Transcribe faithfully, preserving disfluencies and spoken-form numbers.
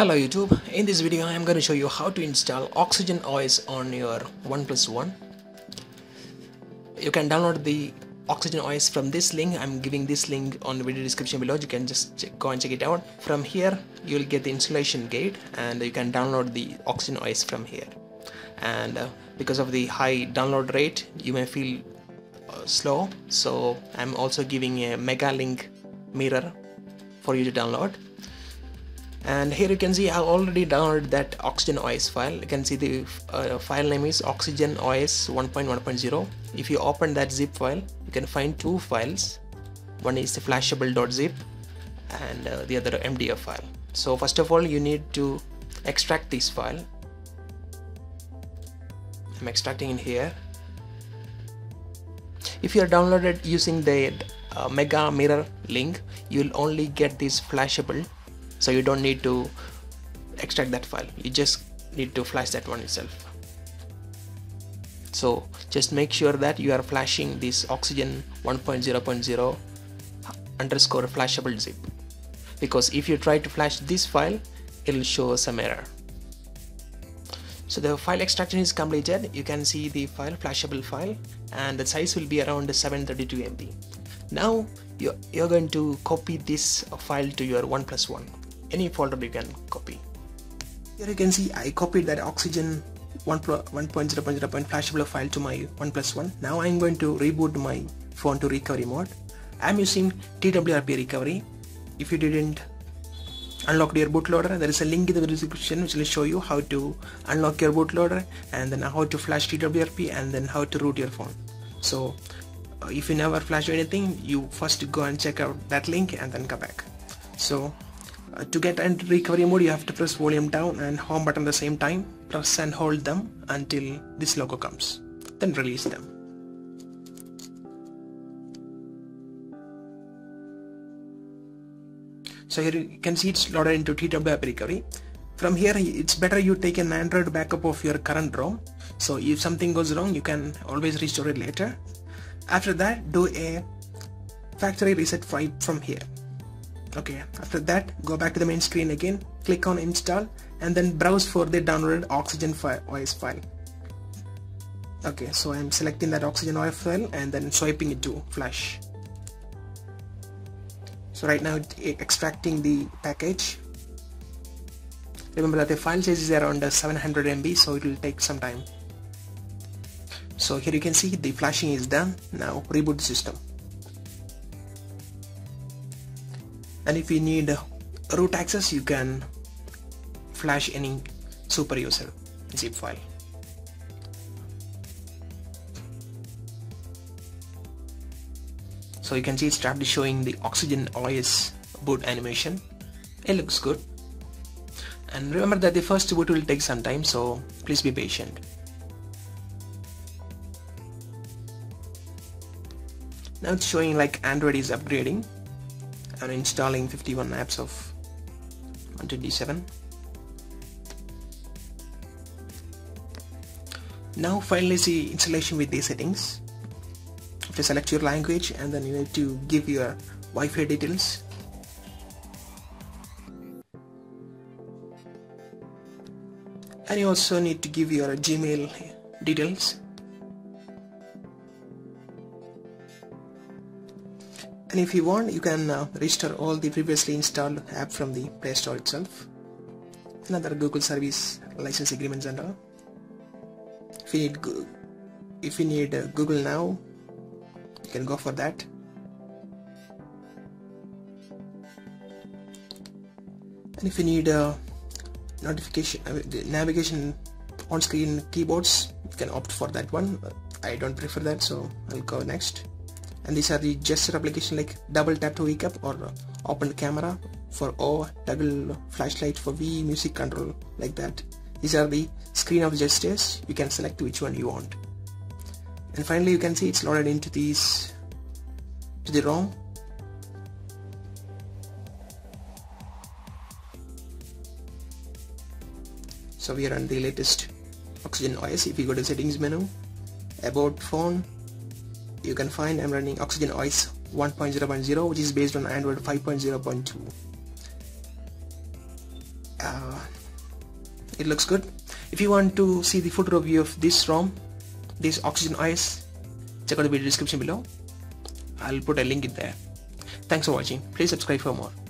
Hello YouTube, in this video I am going to show you how to install OxygenOS on your OnePlus One. You can download the OxygenOS from this link. I am giving this link on the video description below. You can just check, go and check it out. From here you will get the installation guide and you can download the OxygenOS from here. And uh, because of the high download rate you may feel uh, slow, so I am also giving a mega link mirror for you to download. And here you can see I already downloaded that OxygenOS file. You can see the uh, file name is OxygenOS one point one point zero. If you open that zip file, you can find two files. One is the flashable.zip and uh, the other M D F file. So first of all, you need to extract this file. I'm extracting in here. If you are downloaded using the uh, mega mirror link, you'll only get this flashable. So you don't need to extract that file, you just need to flash that one itself. So just make sure that you are flashing this Oxygen one point zero point zero underscore flashable zip, because if you try to flash this file it will show some error. So the file extraction is completed. You can see the file, flashable file, and the size will be around seven thirty-two M B. Now you you're going to copy this file to your OnePlus One. Any folder you can copy. Here you can see I copied that Oxygen one point zero point zero point flashable file to my OnePlus One. Now I'm going to reboot my phone to recovery mode. I'm using T W R P recovery. If you didn't unlock your bootloader, there is a link in the video description which will show you how to unlock your bootloader and then how to flash T W R P and then how to root your phone. So if you never flash anything, you first go and check out that link and then come back. So uh, to get into recovery mode, you have to press volume down and home button at the same time. Press and hold them until this logo comes, then release them. So here you can see it's loaded into T W R P recovery. From here it's better you take an Android backup of your current ROM, so if something goes wrong you can always restore it later. After that, do a factory reset from here. Okay, after that, go back to the main screen again, click on install and then browse for the downloaded OxygenOS file. Okay, so I'm selecting that OxygenOS file and then swiping it to flash. So right now it's extracting the package. Remember that the file size is around seven hundred M B, so it will take some time. So here you can see the flashing is done. Now reboot the system. And if you need root access, you can flash any super user zip file. So you can see it's started showing the OxygenOS boot animation. It looks good. And remember that the first boot will take some time, so please be patient. Now it's showing like Android is upgrading and installing fifty-one apps of one twenty-seven. Now finally see installation with these settings. If you select your language and then you need to give your Wi-Fi details. And you also need to give your Gmail details. And if you want, you can uh, restore all the previously installed app from the Play Store itself. Another Google service license agreements and all. If you need, go if you need uh, Google Now, you can go for that. And if you need uh, notification, uh, navigation on-screen keyboards, you can opt for that one. I don't prefer that, so I'll go next. And these are the gesture application like double tap to wake up or open camera for O, toggle flashlight for V, music control, like that. These are the screen of gestures. You can select which one you want. And finally you can see it's loaded into these to the ROM. So we are on the latest OxygenOS. If you go to settings menu, about phone, you can find I'm running OxygenOS one point zero point zero, which is based on Android five point zero point two. uh, it looks good. If you want to see the full review of this ROM, this OxygenOS, check out the video description below. I'll put a link in there. Thanks for watching. Please subscribe for more.